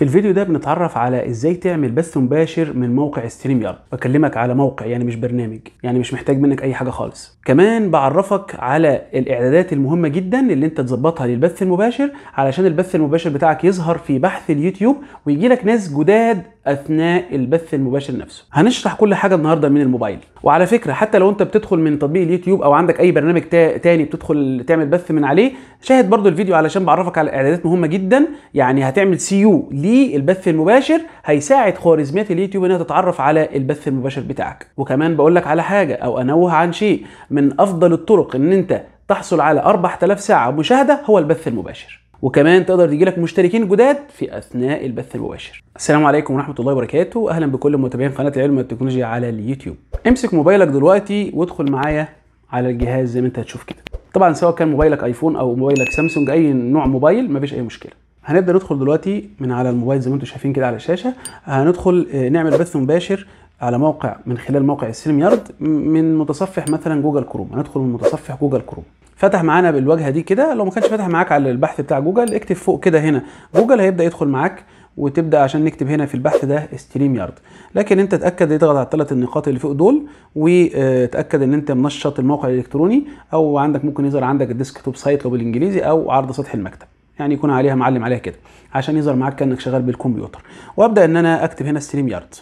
في الفيديو ده بنتعرف على ازاي تعمل بث مباشر من موقع ستريم يارد. بكلمك على موقع يعني مش برنامج، يعني مش محتاج منك اي حاجه خالص. كمان بعرفك على الاعدادات المهمه جدا اللي انت تظبطها للبث المباشر علشان البث المباشر بتاعك يظهر في بحث اليوتيوب ويجي لك ناس جداد اثناء البث المباشر نفسه. هنشرح كل حاجه النهارده من الموبايل. وعلى فكره حتى لو انت بتدخل من تطبيق اليوتيوب او عندك اي برنامج تاني بتدخل تعمل بث من عليه، شاهد برضو الفيديو علشان بعرفك على اعدادات مهمه جدا. يعني هتعمل سي يو للبث المباشر، هيساعد خوارزميات اليوتيوب انها تتعرف على البث المباشر بتاعك. وكمان بقول لك على حاجه او انوه عن شيء، من افضل الطرق ان انت تحصل على 4000 ساعه مشاهده هو البث المباشر. وكمان تقدر يجيلك مشتركين جداد في اثناء البث المباشر. السلام عليكم ورحمه الله وبركاته، اهلا بكل متابعين قناه العلم والتكنولوجيا على اليوتيوب. امسك موبايلك دلوقتي وادخل معايا على الجهاز زي ما انت هتشوف كده. طبعا سواء كان موبايلك ايفون او موبايلك سامسونج، اي نوع موبايل مفيش اي مشكله. هنبدا ندخل دلوقتي من على الموبايل زي ما انتم شايفين كده على الشاشه. هندخل نعمل بث مباشر على موقع من خلال موقع الستريم يارد من متصفح مثلا جوجل كروم. هندخل من متصفح جوجل كروم. فتح معانا بالواجهه دي كده. لو ما كانش فتح معاك على البحث بتاع جوجل، اكتب فوق كده هنا جوجل، هيبدا يدخل معاك وتبدا عشان نكتب هنا في البحث ده ستريم يارد. لكن انت اتاكد اضغط على الثلاث النقاط اللي فوق دول، وتاكد ان انت منشط الموقع الالكتروني، او عندك ممكن يظهر عندك الديسك توب سايت لو بالانجليزي، او عرض سطح المكتب، يعني يكون عليها معلم عليها كده عشان يظهر معاك كانك شغال بالكمبيوتر. وابدا ان انا اكتب هنا ستريم يارد.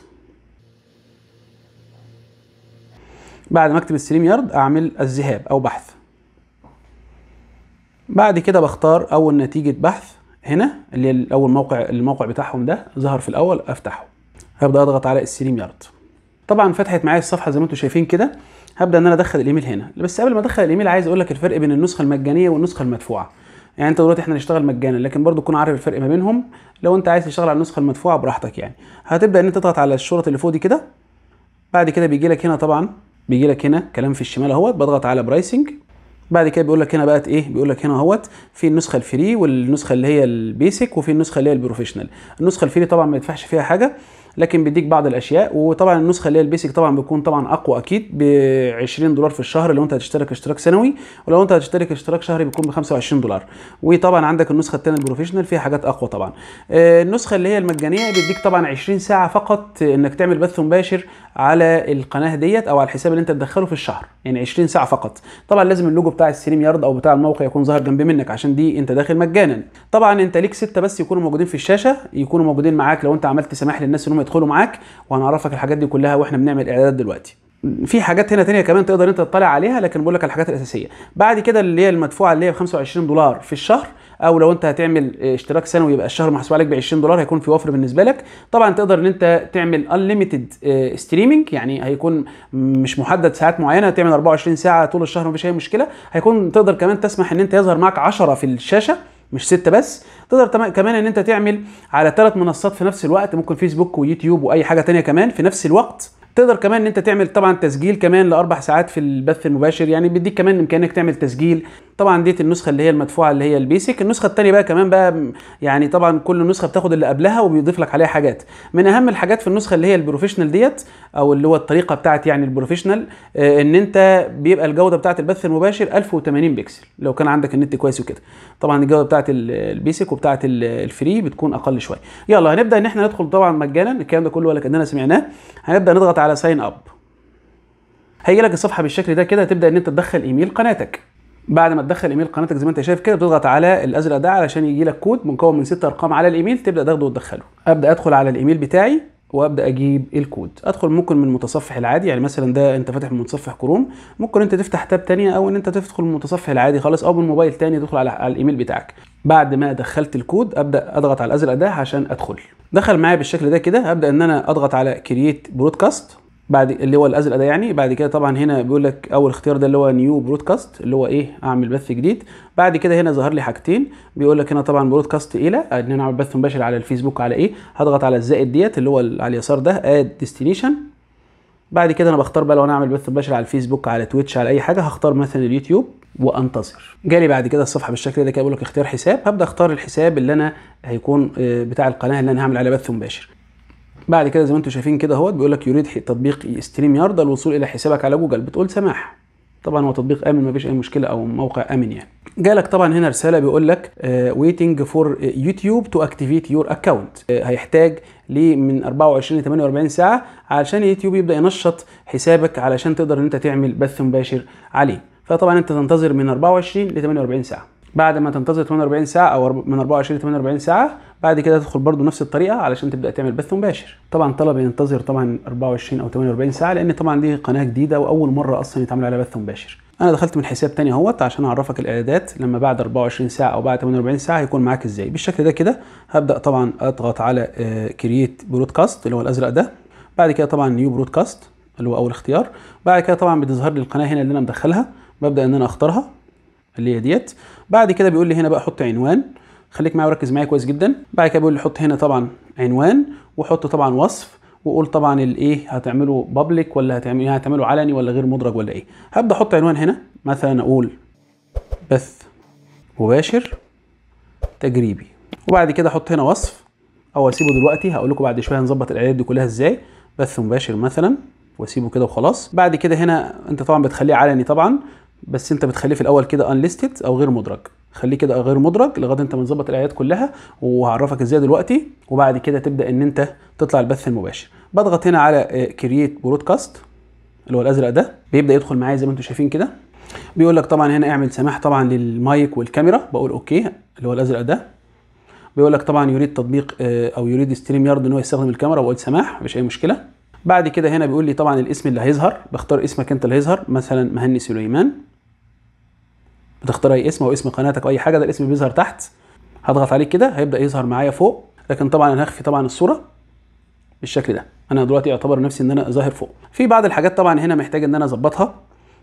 بعد ما اكتب ستريم يارد اعمل الذهاب او بحث. بعد كده بختار اول نتيجه بحث هنا اللي اول موقع، الموقع بتاعهم ده ظهر في الاول، افتحه. هبدا اضغط على ستريم يارد. طبعا فتحت معايا الصفحه زي ما انتم شايفين كده. هبدا ان انا ادخل الايميل هنا، بس قبل ما ادخل الايميل عايز اقول لك الفرق بين النسخه المجانيه والنسخه المدفوعه. يعني انت دلوقتي احنا نشتغل مجانا، لكن برضو تكون عارف الفرق ما بينهم. لو انت عايز تشتغل على النسخه المدفوعه براحتك يعني. هتبدا ان انت تضغط على الشرط اللي فوق دي كده. بعد كده بيجي لك هنا، طبعا بيجي لك هنا كلام في الشمال اهوت، بضغط على برايسنج. بعد كده بيقول لك هنا بقت ايه، بيقول لك هنا اهوت في النسخه الفري والنسخه اللي هي البيسك وفي النسخه اللي هي البروفيشنال. النسخه الفري طبعا ما يدفعش فيها حاجه، لكن بيديك بعض الاشياء. وطبعا النسخه اللي هي البيسك طبعا بتكون طبعا اقوى اكيد، ب $20 في الشهر لو انت هتشترك اشتراك سنوي، ولو انت هتشترك اشتراك شهري بيكون ب $25. وطبعا عندك النسخه الثانيه البروفيشنال فيها حاجات اقوى طبعا. النسخه اللي هي المجانيه بيديك طبعا 20 ساعه فقط انك تعمل بث مباشر على القناه ديت او على الحساب اللي انت تدخله في الشهر، يعني 20 ساعه فقط. طبعا لازم اللوجو بتاع الستريم يارد او بتاع الموقع يكون ظاهر جنب منك عشان دي انت داخل مجانا. طبعا انت ليك 6 بس يكونوا موجودين في الشاشه، يكونوا موجودين معاك لو انت عملت سماح للناس انهم يدخلوا معاك. وهنعرفك الحاجات دي كلها واحنا بنعمل اعدادات دلوقتي. في حاجات هنا تانية كمان تقدر انت تطلع عليها، لكن بقول لك الحاجات الاساسيه. بعد كده اللي هي المدفوعه اللي هي $25 في الشهر، او لو انت هتعمل اشتراك سنوي يبقى الشهر محسوب عليك ب $20، هيكون في وفر بالنسبه لك. طبعا تقدر ان انت تعمل انليميتد ستريمنج، يعني هيكون مش محدد ساعات معينه، تعمل 24 ساعه طول الشهر مفيش اي مشكله. هيكون تقدر كمان تسمح ان انت يظهر معاك 10 في الشاشه مش 6 بس. تقدر كمان ان انت تعمل على 3 منصات في نفس الوقت، ممكن فيسبوك ويوتيوب واي حاجه تانية كمان في نفس الوقت. تقدر كمان ان انت تعمل طبعا تسجيل كمان ل4 ساعات في البث المباشر، يعني بيديك كمان امكانيك تعمل تسجيل. طبعا ديت النسخه اللي هي المدفوعه اللي هي البيسك. النسخه الثانيه بقى كمان بقى، يعني طبعا كل نسخه بتاخد اللي قبلها وبيضيف لك عليها حاجات. من اهم الحاجات في النسخه اللي هي البروفيشنال ديت، او اللي هو الطريقه بتاعت يعني البروفيشنال، ان انت بيبقى الجوده بتاعت البث المباشر 1080 بكسل لو كان عندك النت كويس وكده. طبعا الجوده بتاعت البيسك وبتاعت الفري بتكون اقل شويه. يلا هنبدا ان احنا ندخل طبعا مجانا، الكلام ده كله ولا كاننا سمعناه. هنبدا نضغط على ساين اب. هيجي لك الصفحه بالشكل ده كده. تبدا ان انت تدخل ايميل قناتك. بعد ما تدخل ايميل قناتك زي ما انت شايف كده، بتضغط على الازرق ده علشان يجي لك كود مكون من 6 ارقام على الايميل، تبدا تاخده وتدخله. ابدا ادخل على الايميل بتاعي وابدا اجيب الكود. ادخل ممكن من المتصفح العادي، يعني مثلا ده انت فاتح من متصفح كروم، ممكن انت تفتح تاب ثانيه او ان انت تدخل من المتصفح العادي خالص، او من موبايل ثاني تدخل على الايميل بتاعك. بعد ما دخلت الكود ابدا اضغط على الازرق ده عشان ادخل. دخل معايا بالشكل ده كده. ابدا ان انا اضغط على كرييت برودكاست بعد اللي هو الازرق ده يعني. بعد كده طبعا هنا بيقول لك اول اختيار ده اللي هو نيو برودكاست، اللي هو ايه، اعمل بث جديد. بعد كده هنا ظهر لي حاجتين، بيقول لك هنا طبعا برودكاست إلى ان انا اعمل بث مباشر على الفيسبوك على ايه. هضغط على الزائد ديت اللي هو على اليسار ده، اد ديستنيشن. بعد كده انا بختار بقى لو انا اعمل بث مباشر على الفيسبوك على تويتش على اي حاجه، هختار مثلا اليوتيوب وانتظر. جالي بعد كده الصفحه بالشكل ده كده، بيقول لك اختيار حساب. هبدا اختار الحساب اللي انا هيكون بتاع القناه اللي انا هعمل عليه بث مباشر. بعد كده زي ما انتم شايفين كده اهوت، بيقول لك يريد تطبيق ستريم يارد الوصول الى حسابك على جوجل، بتقول سماح. طبعا هو تطبيق امن، مفيش اي مشكله، او موقع امن يعني. جالك طبعا هنا رساله بيقول لك waiting for YouTube to activate your account. هيحتاج ليه من 24 ل 48 ساعه علشان يوتيوب يبدا ينشط حسابك علشان تقدر ان انت تعمل بث مباشر عليه. فطبعا انت تنتظر من 24 ل 48 ساعه. بعد ما تنتظر 48 ساعه او من 24 ل 48 ساعه، بعد كده تدخل برضو نفس الطريقه علشان تبدا تعمل بث مباشر. طبعا الطلب ينتظر طبعا 24 او 48 ساعه، لان طبعا دي قناه جديده واول مره اصلا يتعمل عليها بث مباشر. انا دخلت من حساب تاني اهوت عشان اعرفك الاعدادات لما بعد 24 ساعه او بعد 48 ساعه هيكون معاك ازاي بالشكل ده كده. هبدا طبعا اضغط على كرييت برودكاست اللي هو الازرق ده، بعد كده طبعا نيو برودكاست اللي هو اول اختيار. بعد كده طبعا بتظهر لي القناه هنا اللي انا مدخلها، ببدا ان انا اختارها اللي هي ديت. بعد كده بيقول لي هنا بقى حط عنوان، خليك معايا وركز معايا كويس جدا. بعد كده بيقول لي حط هنا طبعا عنوان، وحط طبعا وصف، وقول طبعا الايه هتعمله بابليك ولا هتعمله علني ولا غير مدرج ولا ايه. هبدا احط عنوان هنا، مثلا اقول بث مباشر تجريبي، وبعد كده احط هنا وصف او اسيبه دلوقتي، هقول لكم بعد شويه هنظبط الاعدادات دي كلها ازاي. بث مباشر مثلا، واسيبه كده وخلاص. بعد كده هنا انت طبعا بتخليه علني طبعا، بس انت بتخليه في الاول كده انليستد او غير مدرج، خليه كده غير مدرج لغايه انت ما تظبط الاعدادات كلها، وهعرفك ازاي دلوقتي. وبعد كده تبدا ان انت تطلع البث المباشر. بضغط هنا على كرييت برودكاست اللي هو الازرق ده، بيبدا يدخل معايا زي ما انتم شايفين كده. بيقول لك طبعا هنا اعمل سماح طبعا للمايك والكاميرا، بقول اوكي اللي هو الازرق ده. بيقول لك طبعا يريد تطبيق او يريد ستريم يارد ان هو يستخدم الكاميرا، بقول سماح مفيش اي مشكله. بعد كده هنا بيقول لي طبعا الاسم اللي هيظهر، بختار اسمك انت اللي هيظهر، مثلا مهني سليمان، بتختار اي اسم او اسم قناتك او اي حاجه، ده الاسم بيظهر تحت. هضغط عليه كده هيبدا يظهر معايا فوق، لكن طبعا انا هخفي طبعا الصوره بالشكل ده. انا دلوقتي يعتبر نفسي ان انا ظاهر فوق. في بعض الحاجات طبعا هنا محتاج ان انا اظبطها،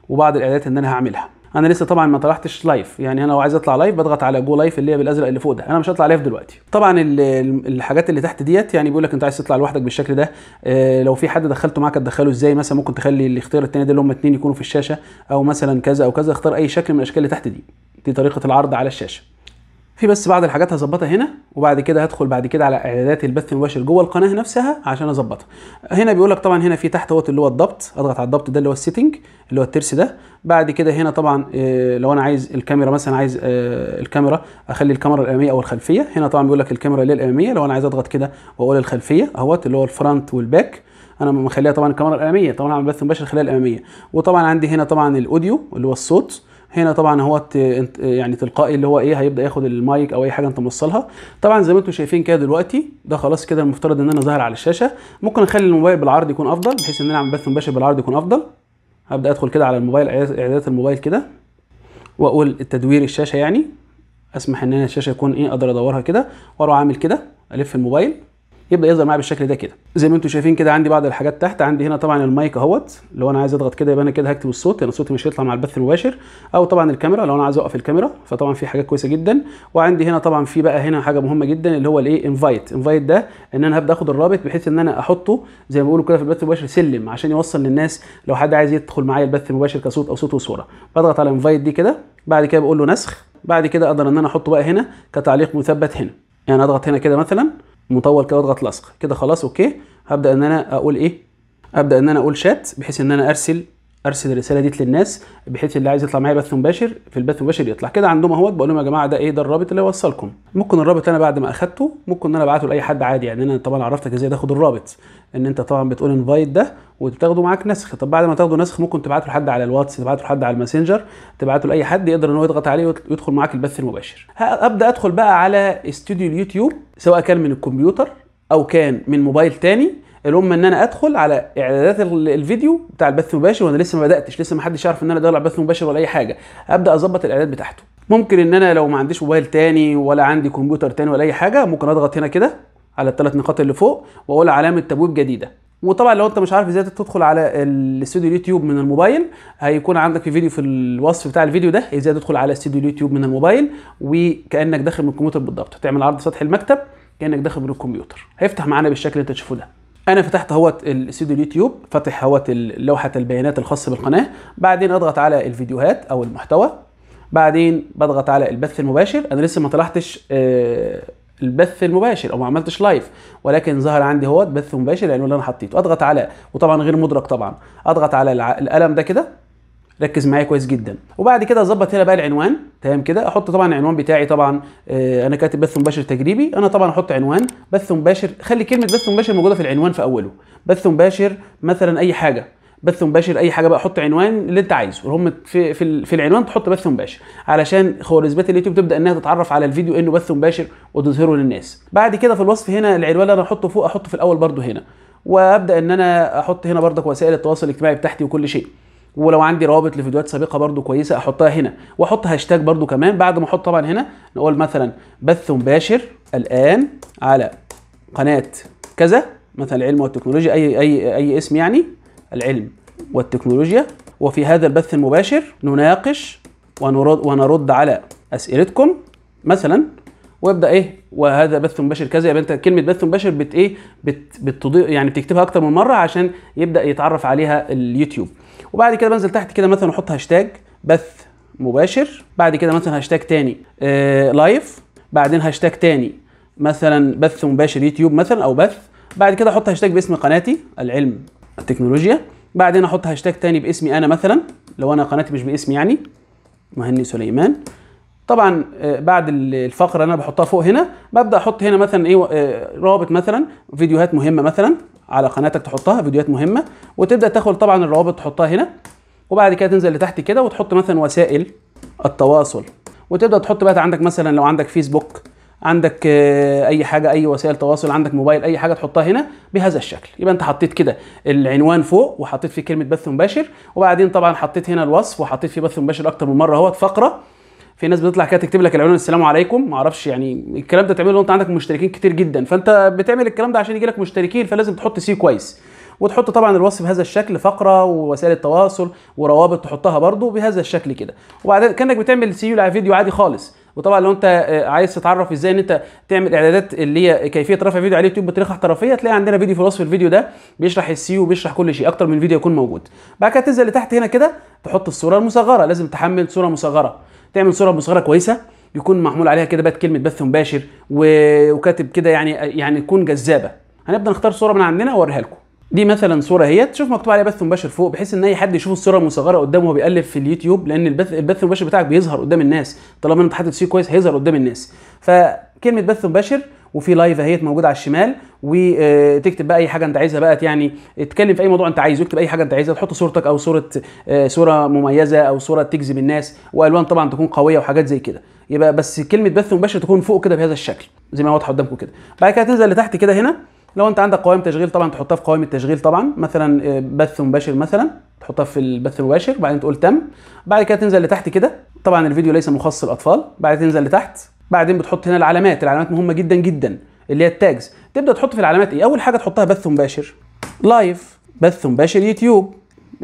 وبعض الاعدادات ان انا هعملها. انا لسه طبعا ما طلعتش لايف، يعني انا لو عايز اطلع لايف بضغط على جو لايف اللي هي بالازرق اللي فوق ده. انا مش هطلع لايف دلوقتي. طبعا الحاجات اللي تحت ديت يعني بيقول لك انت عايز تطلع لوحدك بالشكل ده، لو في حد دخلته معاك تدخله ازاي، مثلا ممكن تخلي الاختيار الثاني ده اللي هم اثنين يكونوا في الشاشه، او مثلا كذا او كذا، اختار اي شكل من الاشكال اللي تحت دي طريقه العرض على الشاشه. في بس بعض الحاجات هظبطها هنا، وبعد كده هدخل بعد كده على اعدادات البث المباشر جوه القناه نفسها عشان اظبطها. هنا بيقول لك طبعا هنا في تحت اهوت اللي هو الضبط، اضغط على الضبط ده اللي هو السيتنج اللي هو الترس ده. بعد كده هنا طبعا لو انا عايز الكاميرا مثلا، عايز الكاميرا اخلي الكاميرا الاماميه او الخلفيه، هنا طبعا بيقول لك الكاميرا اللي هي الاماميه، لو انا عايز اضغط كده واقول الخلفيه اهوت اللي هو الفرونت والباك، انا مخليها طبعا الكاميرا الاماميه، طبعا هعمل بث مباشر خلال الاماميه. وطبعا عندي هنا طبعا الاوديو اللي هو الصوت، هنا طبعا هو يعني تلقائي اللي هو ايه هيبدا ياخد المايك او اي حاجه انت موصلها. طبعا زي ما انتم شايفين كده دلوقتي ده خلاص كده المفترض ان انا ظاهر على الشاشه. ممكن اخلي الموبايل بالعرض يكون افضل، بحيث ان انا اعمل بث مباشر بالعرض يكون افضل. هبدا ادخل كده على الموبايل، اعدادات الموبايل كده، واقول تدوير الشاشه، يعني اسمح ان انا الشاشه يكون ايه اقدر ادورها كده، واروح عامل كده الف الموبايل، يبدا يظهر معايا بالشكل ده كده. زي ما انتم شايفين كده عندي بعض الحاجات تحت. عندي هنا طبعا المايك اهوت، لو انا عايز اضغط كده يبقى انا كده هكتب الصوت، يعني صوتي مش هيطلع مع البث المباشر. او طبعا الكاميرا لو انا عايز اوقف الكاميرا، فطبعا في حاجات كويسه جدا. وعندي هنا طبعا في بقى هنا حاجه مهمه جدا اللي هو الايه انفايت ده، ان انا هبدا اخد الرابط بحيث ان انا احطه زي ما بيقولوا كده في البث المباشر سلم، عشان يوصل للناس لو حد عايز يدخل معايا البث المباشر كصوت او صوت وصوره. بضغط على انفايت دي كده، بعد كده بقول له نسخ، بعد كده اقدر ان انا احطه بقى هنا كتعليق مثبت هنا، يعني اضغط هنا كده مثلا مطول كده واضغط لصق كده خلاص اوكي. هبدا ان انا اقول ايه، ابدا ان انا اقول شات، بحيث ان انا ارسل الرساله ديت للناس، بحيث اللي عايز يطلع معايا بث مباشر في البث المباشر يطلع كده عندهم اهوت. بقول لهم يا جماعه ده ايه، ده الرابط اللي هيوصلكم. ممكن الرابط انا بعد ما اخدته ممكن ان انا ابعته لاي حد عادي، يعني انا طبعا عرفتك ازاي تاخد الرابط، ان انت طبعا بتقول انفايت ده وتاخده معاك نسخ. طب بعد ما تاخده نسخ ممكن تبعته لحد على الواتس، تبعته لحد على الماسنجر، تبعته لاي حد يقدر ان هو يضغط عليه ويدخل معاك البث المباشر. هبدا ادخل بقى على استوديو اليوتيوب، سواء كان من الكمبيوتر او كان من موبايل تاني. المهم ان انا ادخل على اعدادات الفيديو بتاع البث المباشر، وانا لسه ما بداتش، لسه ما حدش يعرف ان انا داخل على بث مباشر ولا اي حاجه. ابدا اظبط الاعدادات بتاعته. ممكن ان انا لو ما عنديش موبايل تاني ولا عندي كمبيوتر تاني ولا اي حاجه، ممكن اضغط هنا كده على الثلاث نقاط اللي فوق واقول علامه تبويب جديده. وطبعا لو انت مش عارف ازاي تدخل على الاستوديو اليوتيوب من الموبايل، هيكون عندك في فيديو في الوصف بتاع الفيديو ده ازاي تدخل على استوديو اليوتيوب من الموبايل وكانك داخل من الكمبيوتر بالضبط. تعمل عرض سطح المكتب كانك داخل من الكمبيوتر، هيفتح معانا بالشكل اللي انت تشوفه ده. انا فتحت اهوت الاستوديو اليوتيوب، فاتح اهوت لوحه البيانات الخاصه بالقناه. بعدين اضغط على الفيديوهات او المحتوى، بعدين بضغط على البث المباشر. انا لسه ما طلعتش البث المباشر او ما عملتش لايف، ولكن ظهر عندي اهوت بث مباشر لانه اللي انا حطيته. اضغط على وطبعا غير مدرج طبعا، اضغط على القلم ده كده ركز معايا كويس جدا. وبعد كده اظبط هنا بقى العنوان تمام كده، احط طبعا العنوان بتاعي. طبعا انا كاتب بث مباشر تجريبي، انا طبعا احط عنوان بث مباشر، خلي كلمه بث مباشر موجوده في العنوان في اوله، بث مباشر مثلا اي حاجه، بث مباشر اي حاجه بقى، حط عنوان اللي انت عايزه، وهم في العنوان تحط بث مباشر علشان خوارزميات اليوتيوب تبدا انها تتعرف على الفيديو انه بث مباشر وتظهره للناس. بعد كده في الوصف هنا العنوان اللي انا احطه فوق احطه في الاول برده هنا، وابدا ان انا احط هنا برضك وسائل التواصل الاجتماعي بتاعتي وكل شيء، ولو عندي روابط لفيديوهات سابقه برده كويسه احطها هنا، واحط هاشتاج برده كمان. بعد ما احط طبعا هنا نقول مثلا بث مباشر الان على قناه كذا مثلا العلم والتكنولوجيا، اي اي اي اسم يعني العلم والتكنولوجيا، وفي هذا البث المباشر نناقش ونرد على اسئلتكم مثلا، وابدا ايه وهذا بث مباشر كذا. يبقى انت كلمه بث مباشر بت ايه بتضيء يعني، بتكتبها اكتر من مره عشان يبدا يتعرف عليها اليوتيوب. وبعد كده بنزل تحت كده مثلا احط هاشتاج بث مباشر، بعد كده مثلا هاشتاج تاني لايف، بعدين هاشتاج تاني مثلا بث مباشر يوتيوب مثلا او بث، بعد كده احط هاشتاج باسم قناتي العلم التكنولوجيا، بعدين احط هاشتاج تاني باسمي انا مثلا لو انا قناتي مش باسمي يعني مهني سليمان. طبعا بعد الفقره انا بحطها فوق هنا ببدا احط هنا مثلا ايه رابط مثلا فيديوهات مهمه مثلا على قناتك، تحطها فيديوهات مهمه وتبدا تاخد طبعا الروابط تحطها هنا. وبعد كده تنزل لتحت كده وتحط مثلا وسائل التواصل، وتبدا تحط بقى عندك مثلا لو عندك فيسبوك، عندك اي حاجه، اي وسائل تواصل، عندك موبايل، اي حاجه تحطها هنا بهذا الشكل. يبقى انت حطيت كده العنوان فوق وحطيت فيه كلمه بث مباشر، وبعدين طبعا حطيت هنا الوصف وحطيت فيه بث مباشر اكتر من مره اهوت فقره. في ناس بتطلع كده تكتب لك العنوان السلام عليكم، ما اعرفش يعني الكلام ده بتعمله لو انت عندك مشتركين كتير جدا، فانت بتعمل الكلام ده عشان يجي لك مشتركين فلازم تحط سي كويس، وتحط طبعا الوصف بهذا الشكل، فقره ووسائل التواصل وروابط تحطها برده بهذا الشكل كده. وبعدين كانك بتعمل سيو على فيديو عادي خالص. وطبعا لو انت عايز تتعرف ازاي ان انت تعمل اعدادات اللي هي كيفيه رفع فيديو على اليوتيوب بطريقه احترافيه، هتلاقي عندنا فيديو في وصف الفيديو ده بيشرح السيو وبيشرح كل شيء، اكتر من فيديو يكون موجود. بعد كده تنزل لتحت هنا كده تحط الصوره المصغره، لازم تحمل صوره مصغره، تعمل صوره مصغره كويسه يكون محمول عليها كده بقى كلمه بث مباشر وكاتب كده يعني تكون جذابه. هنبدا نختار صوره من عندنا واوريها لكم. دي مثلا صوره اهي تشوف مكتوب عليها بث مباشر فوق، بحيث ان اي حد يشوف الصوره المصغره قدامه وهو بيقلب في اليوتيوب، لان البث المباشر بتاعك بيظهر قدام الناس طالما انت حاطط فيه كويس، هيظهر قدام الناس. فكلمه بث مباشر، وفي لايف اهي موجوده على الشمال، وتكتب بقى اي حاجه انت عايزها بقى، يعني اتكلم في اي موضوع انت عايزه، اكتب اي حاجه انت عايزها، تحط صورتك او صوره مميزه او صوره تجذب الناس، والوان طبعا تكون قويه وحاجات زي كده. يبقى بس كلمه بث مباشر تكون فوق كده بهذا الشكل زي ما واضحه قدامكم كده. بعد كده تنزل لتحت كده هنا لو انت عندك قوائم تشغيل طبعا تحطها في قوائم التشغيل، طبعا مثلا بث مباشر مثلا تحطها في البث المباشر، وبعدين تقول تم. بعد كده تنزل لتحت كده، طبعا الفيديو ليس مخصص للاطفال. بعد تنزل لتحت، بعدين بتحط هنا العلامات، العلامات مهمه جدا جدا اللي هي التاجز. تبدا تحط في العلامات ايه؟ اول حاجه تحطها بث مباشر لايف، بث مباشر يوتيوب،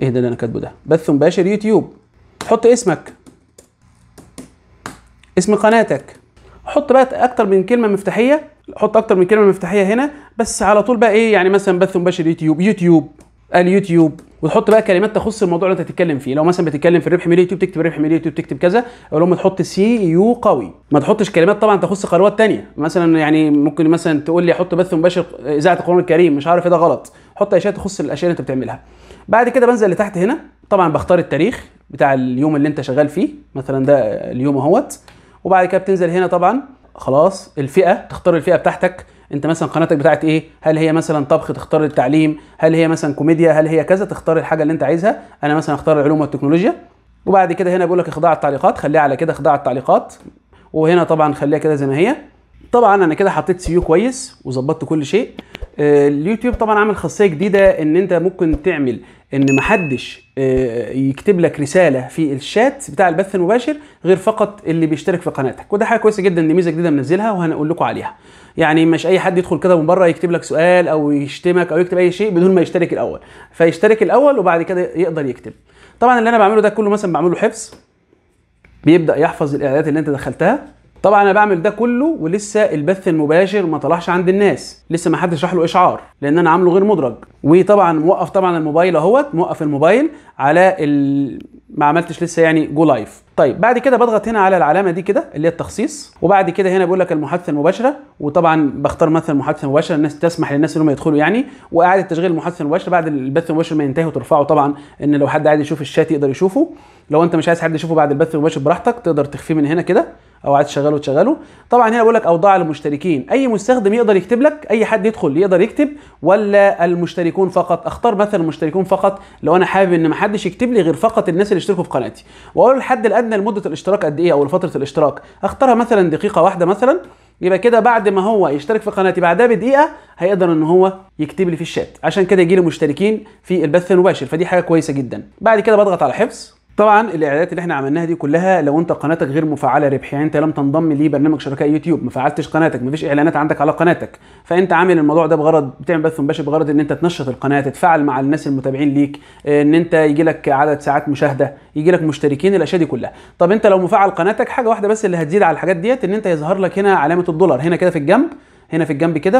ايه ده اللي انا كاتبه ده؟ بث مباشر يوتيوب. تحط اسمك، اسم قناتك، حط بقى اكتر من كلمه مفتاحيه، حط اكتر من كلمه مفتاحيه هنا بس على طول بقى ايه، يعني مثلا بث مباشر يوتيوب، اليوتيوب، وتحط بقى كلمات تخص الموضوع اللي انت هتتكلم فيه. لو مثلا بتتكلم في الربح من اليوتيوب تكتب ربح من اليوتيوب، تكتب كذا، او لو ما تحط سي يو قوي، ما تحطش كلمات طبعا تخص قنوات ثانيه. مثلا يعني ممكن مثلا تقول لي حط بث مباشر اذاعه القران الكريم، مش عارف ايه، ده غلط. حط اشياء تخص الاشياء اللي انت بتعملها. بعد كده بنزل لتحت هنا، طبعا بختار التاريخ بتاع اليوم اللي انت شغال فيه، مثلا ده اليوم اهوت. وبعد كده بتنزل هنا طبعا خلاص الفئه، تختار الفئه بتاعتك انت، مثلا قناتك بتاعت ايه، هل هي مثلا طبخ تختار التعليم، هل هي مثلا كوميديا، هل هي كذا، تختار الحاجه اللي انت عايزها. انا مثلا اختار العلوم والتكنولوجيا. وبعد كده هنا بيقول لك اخضاع التعليقات، خليها على كده اخضاع التعليقات، وهنا طبعا خليها كده زي ما هي. طبعا انا كده حطيت سيو كويس وظبطت كل شيء. اليوتيوب طبعا عامل خاصيه جديده ان انت ممكن تعمل ان محدش يكتب لك رساله في الشات بتاع البث المباشر غير فقط اللي بيشترك في قناتك، وده حاجه كويسه جدا، دي ميزه جديده منزلها وهنقول لكم عليها. يعني مش اي حد يدخل كده من بره يكتب لك سؤال او يشتمك او يكتب اي شيء بدون ما يشترك الاول، فيشترك الاول وبعد كده يقدر يكتب. طبعا اللي انا بعمله ده كله مثلا بعمله حفظ، بيبدا يحفظ الاعدادات اللي انت دخلتها. طبعا انا بعمل ده كله ولسه البث المباشر ما طلعش عند الناس، لسه ما حدش راح له اشعار لان انا عامله غير مدرج. وطبعا موقف طبعا الموبايل اهوت، موقف الموبايل على ما عملتش لسه يعني جو لايف. طيب بعد كده بضغط هنا على العلامه دي كده اللي هي التخصيص، وبعد كده هنا بيقول لك المحادثه المباشره، وطبعا بختار مثلا المحادثه المباشره الناس تسمح للناس ان هم يدخلوا يعني، واعاده تشغيل المحادثه المباشره بعد البث المباشر ما ينتهي وترفعه طبعا ان لو حد عايز يشوف الشات يقدر يشوفه، لو انت مش عايز حد يشوفه بعد البث المباشر براحتك تقدر تخفيه من هنا كده او عايز تشغله تشغله. طبعا هنا بقول لك اوضاع المشتركين، اي مستخدم يقدر يكتب لك، اي حد يدخل يقدر يكتب، ولا المشتركون فقط. اختار مثلا المشتركون فقط لو انا حابب ان ما حدش يكتب لي غير فقط الناس اللي اشتركوا في قناتي، واقول الحد الادنى لمده الاشتراك قد ايه او لفتره الاشتراك، اختارها مثلا دقيقه واحده مثلا. يبقى كده بعد ما هو يشترك في قناتي بعدها بدقيقه هيقدر ان هو يكتب لي في الشات، عشان كده يجي لي مشتركين في البث المباشر، فدي حاجه كويسه جدا. بعد كده بضغط على حفظ. طبعا الاعدادات اللي احنا عملناها دي كلها لو انت قناتك غير مفعله ربح، يعني انت لم تنضم لبرنامج شركاء يوتيوب، ما فعلتش قناتك، ما فيش اعلانات عندك على قناتك، فانت عامل الموضوع ده بغرض بتعمل بث مباشر بغرض ان انت تنشط القناه، تتفاعل مع الناس المتابعين ليك، ان انت يجي لك عدد ساعات مشاهده، يجي لك مشتركين، الاشياء دي كلها. طب انت لو مفعل قناتك حاجه واحده بس اللي هتزيد على الحاجات ديت، ان انت يظهر لك هنا علامه الدولار هنا كده في الجنب، هنا في الجنب كده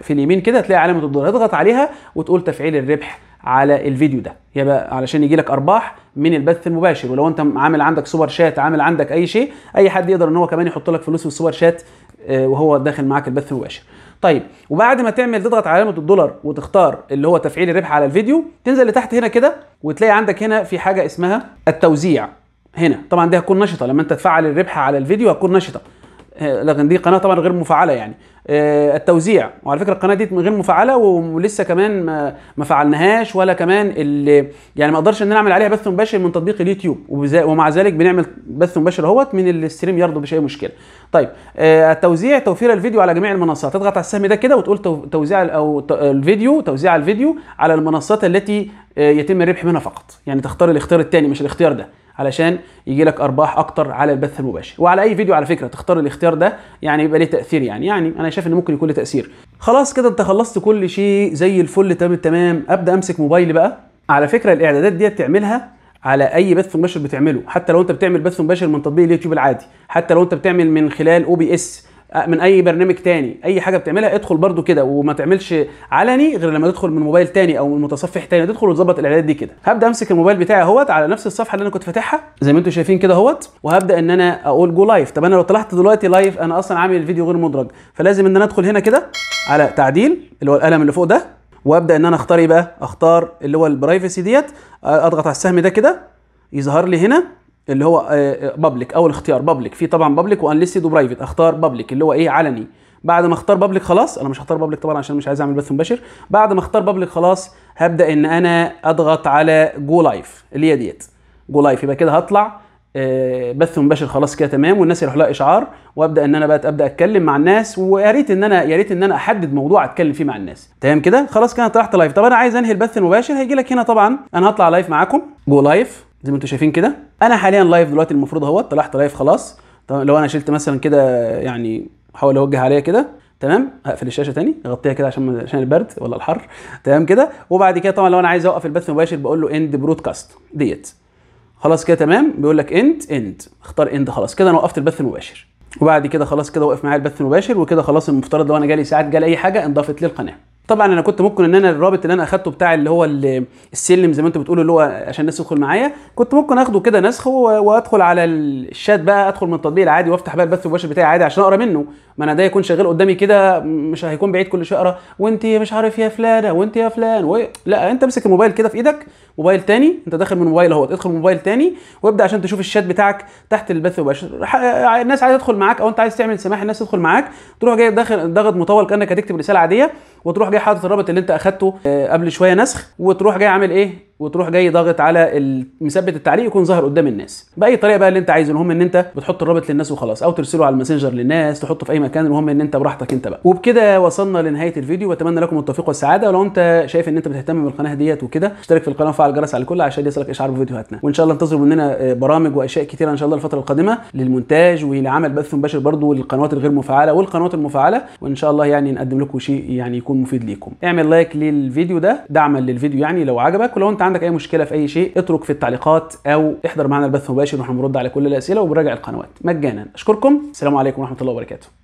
في اليمين كده هتلاقي علامه الدولار، اضغط عليها وتقول تفعيل الربح على الفيديو ده، يبقى علشان يجي لك ارباح من البث المباشر. ولو انت عامل عندك سوبر شات، عامل عندك اي شيء، اي حد يقدر ان هو كمان يحط لك فلوس في السوبر شات وهو داخل معاك البث المباشر. طيب وبعد ما تعمل تضغط على علامه الدولار وتختار اللي هو تفعيل الربح على الفيديو، تنزل لتحت هنا كده وتلاقي عندك هنا في حاجه اسمها التوزيع. هنا طبعا دي هتكون نشطه، لما انت تفعل الربح على الفيديو هتكون نشطه، لكن دي قناه طبعا غير مفعله يعني. التوزيع، وعلى فكره القناه دي غير مفعله ولسه كمان ما فعلناهاش، ولا كمان يعني ما اقدرش ان انا اعمل عليها بث مباشر من تطبيق اليوتيوب، ومع ذلك بنعمل بث مباشر اهوت من الستريم يارد مفيش اي مشكله. طيب التوزيع توفير الفيديو على جميع المنصات، تضغط على السهم ده كده وتقول توزيع او الفيديو، توزيع الفيديو على المنصات التي يتم الربح منها فقط، يعني تختار الاختيار الثاني مش الاختيار ده علشان يجي لك ارباح اكتر على البث المباشر. وعلى اي فيديو على فكره تختار الاختيار ده يعني يبقى ليه تاثير، يعني انا شايف ان ممكن يكون له تاثير. خلاص كده انت خلصت كل شيء زي الفل تمام التمام. ابدا امسك موبايلي بقى. على فكره الاعدادات دي تعملها على اي بث مباشر بتعمله، حتى لو انت بتعمل بث مباشر من تطبيق اليوتيوب العادي، حتى لو انت بتعمل من خلال OBS، من اي برنامج تاني، اي حاجه بتعملها ادخل برده كده، وما تعملش علني غير لما تدخل من موبايل تاني او من متصفح تاني، تدخل وتظبط الاعدادات دي كده. هبدا امسك الموبايل بتاعي اهوت على نفس الصفحه اللي انا كنت فاتحها زي ما انتم شايفين كده اهوت، وهبدا ان انا اقول جو لايف. طب انا لو طلعت دلوقتي لايف انا اصلا عامل الفيديو غير مدرج، فلازم ان انا ادخل هنا كده على تعديل اللي هو القلم اللي فوق ده، وابدا ان انا اختار ايه بقى، اختار اللي هو البرايفسي ديت، اضغط على السهم ده كده يظهر لي هنا اللي هو بابليك، اول اختيار بابليك، في طبعا بابليك وانليستد وبرايفت، اختار بابليك اللي هو ايه علني. بعد ما اختار بابليك خلاص، انا مش هختار بابليك طبعا عشان مش عايز اعمل بث مباشر، بعد ما اختار بابليك خلاص هبدا ان انا اضغط على جو لايف اللي هي ديت جو لايف، يبقى كده هطلع بث مباشر خلاص كده تمام، والناس يروح لها اشعار، وابدا ان انا بقى ابدا اتكلم مع الناس، ويا ريت ان انا احدد موضوع اتكلم فيه مع الناس. تمام كده خلاص كده طلعت لايف. طب انا عايز انهي البث المباشر، هيجي لك هنا طبعا انا هطلع لايف معاكم جو لايف زي ما انتم شايفين كده. انا حاليا لايف دلوقتي المفروض اهوت، طلعت لايف خلاص. طب لو انا شلت مثلا كده يعني احاول اوجه عليها كده تمام، هقفل الشاشه تاني اغطيها كده عشان البرد ولا الحر تمام كده. وبعد كده طبعا لو انا عايز اوقف البث المباشر بقول له اند برودكاست ديت خلاص كده تمام، بيقول لك اند اختار اند، خلاص كده انا وقفت البث المباشر. وبعد كده خلاص كده وقف معايا البث المباشر، وكده خلاص المفترض لو انا جالي ساعات جالي اي حاجه انضافت للقناه. طبعا انا كنت ممكن ان انا الرابط اللي انا اخدته بتاع اللي هو السلم زي ما انتم بتقولوا اللي هو عشان الناس تدخل معايا، كنت ممكن اخده كده نسخه وادخل على الشات بقى، ادخل من التطبيق العادي وافتح بقى البث المباشر بتاعي عادي عشان اقرا منه، ما انا ده يكون شغال قدامي كده مش هيكون بعيد كل شويه اقرا وانت مش عارف يا فلانه وانت يا فلان لا انت امسك الموبايل كده في ايدك، موبايل ثاني انت داخل من موبايل اهوت، ادخل موبايل ثاني وابدا عشان تشوف الشات بتاعك تحت البث المباشر. الناس عايزه تدخل معاك او انت عايز تعمل سماح الناس تدخل معاك، تروح جاي داخل ضغط مطول كانك هتكتب رساله عاديه، وتروح جاي حاطط الرابط اللي انت اخدته قبل شويه نسخ، وتروح جاي عامل ايه، وتروح جاي ضاغط على مثبت التعليق يكون ظاهر قدام الناس باي طريقه بقى اللي انت عايزه. المهم ان انت بتحط الرابط للناس وخلاص، او ترسله على الماسنجر للناس، تحطه في اي مكان، المهم ان انت براحتك انت بقى. وبكده وصلنا لنهايه الفيديو، واتمنى لكم التوفيق والسعاده. ولو انت شايف ان انت بتهتم بالقناه ديت وكده اشترك في القناه وفعل الجرس على الكل عشان يصلك اشعار بفيديوهاتنا، وان شاء الله انتظروا مننا برامج واشياء كتيره ان شاء الله الفتره القادمه للمونتاج ولعمل بث مباشر برضو للقنوات الغير مفعله والقنوات المفعله، وان شاء الله يعني نقدم لكم شيء يعني يكون مفيد ليكم. اعمل لايك للفيديو ده دعما للفيديو يعني لو عجبك، ولو انت عندك اي مشكله في اي شيء اترك في التعليقات او احضر معنا البث مباشر ونحن بنرد على كل الاسئله وبنراجع القنوات مجانا. اشكركم، السلام عليكم ورحمه الله وبركاته.